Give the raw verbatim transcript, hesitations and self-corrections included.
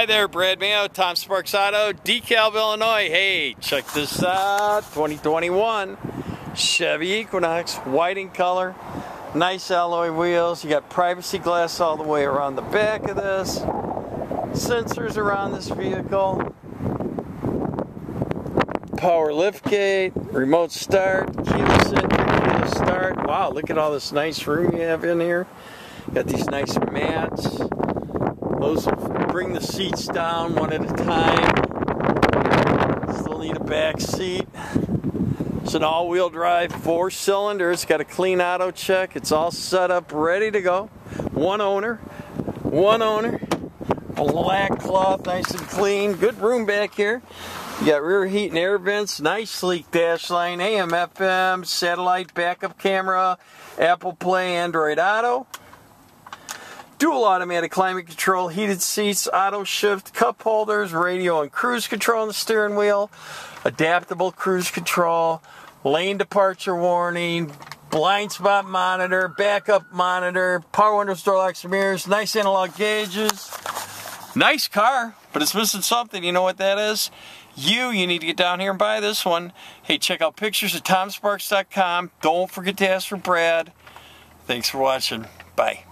Hi there, Brad Mayo, Tom Sparks Auto, DeKalb, Illinois. Hey, check this out, twenty twenty-one Chevy Equinox, white in color, nice alloy wheels. You got privacy glass all the way around the back of this, sensors around this vehicle, power liftgate, remote start, keyless entry, keyless start. Wow, look at all this nice room you have in here. Got these nice mats. Those will bring the seats down one at a time. Still need a back seat. It's an all-wheel drive, four-cylinder. It's got a clean auto check. It's all set up, ready to go. One owner, one owner. Black cloth, nice and clean. Good room back here. You got rear heat and air vents, nice sleek dash line, A M F M, satellite, backup camera, Apple Play, Android Auto. Dual automatic climate control, heated seats, auto shift, cup holders, radio and cruise control on the steering wheel, adaptable cruise control, lane departure warning, blind spot monitor, backup monitor, power windows, door locks, mirrors, nice analog gauges. Nice car, but it's missing something. You know what that is? You, you need to get down here and buy this one. Hey, check out pictures at Tom Sparks dot com. Don't forget to ask for Brad. Thanks for watching. Bye.